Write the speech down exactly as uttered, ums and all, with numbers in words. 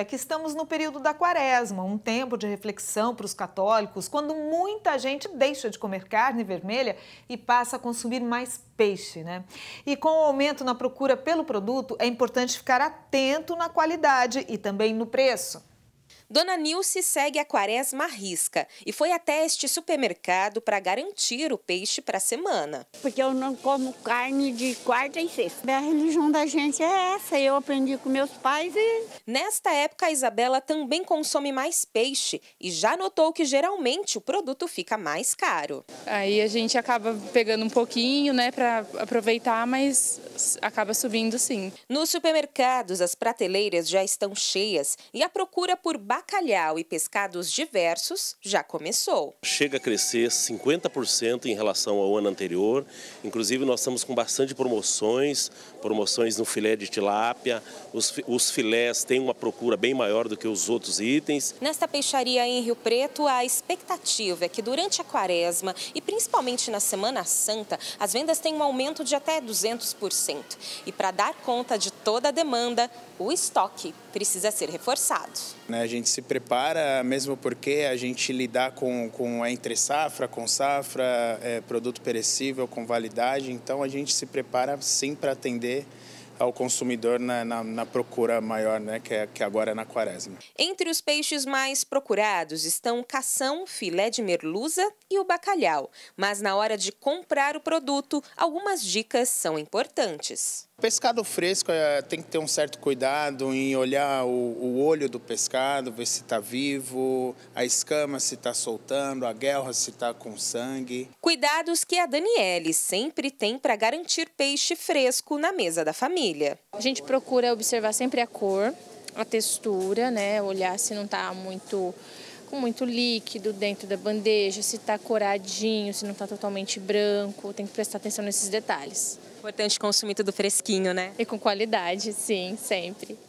é que estamos no período da quaresma, um tempo de reflexão para os católicos, quando muita gente deixa de comer carne vermelha e passa a consumir mais peixe, né? E com o aumento na procura pelo produto, é importante ficar atento na qualidade e também no preço. Dona Nilce segue a quaresma à risca e foi até este supermercado para garantir o peixe para a semana. Porque eu não como carne de quarta e sexta. A religião da gente é essa, eu aprendi com meus pais e... Nesta época, a Isabela também consome mais peixe e já notou que geralmente o produto fica mais caro. Aí a gente acaba pegando um pouquinho, né, para aproveitar, mas acaba subindo sim. Nos supermercados, as prateleiras já estão cheias e a procura por bacalhau e pescados diversos já começou. Chega a crescer cinquenta por cento em relação ao ano anterior. Inclusive, nós estamos com bastante promoções, promoções no filé de tilápia. Os, os filés têm uma procura bem maior do que os outros itens. Nesta peixaria em Rio Preto, a expectativa é que durante a quaresma e principalmente na Semana Santa, as vendas têm um aumento de até duzentos por cento. E para dar conta de toda a demanda, o estoque precisa ser reforçado. A gente se prepara, mesmo porque a gente lidar com, com a entre-safra, com safra, é, produto perecível, com validade. Então, a gente se prepara sim para atender ao consumidor na, na, na procura maior, né, que, é, que agora é na quaresma. Entre os peixes mais procurados estão o cação, filé de merluza e o bacalhau. Mas na hora de comprar o produto, algumas dicas são importantes. O pescado fresco é, tem que ter um certo cuidado em olhar o, o olho do pescado, ver se está vivo, a escama se está soltando, a guelra se está com sangue. Cuidados que a Daniele sempre tem para garantir peixe fresco na mesa da família. A gente procura observar sempre a cor, a textura, né? Olhar se não está muito... muito líquido dentro da bandeja, se está coradinho, se não está totalmente branco, tem que prestar atenção nesses detalhes. Importante consumir tudo fresquinho, né? E com qualidade, sim, sempre.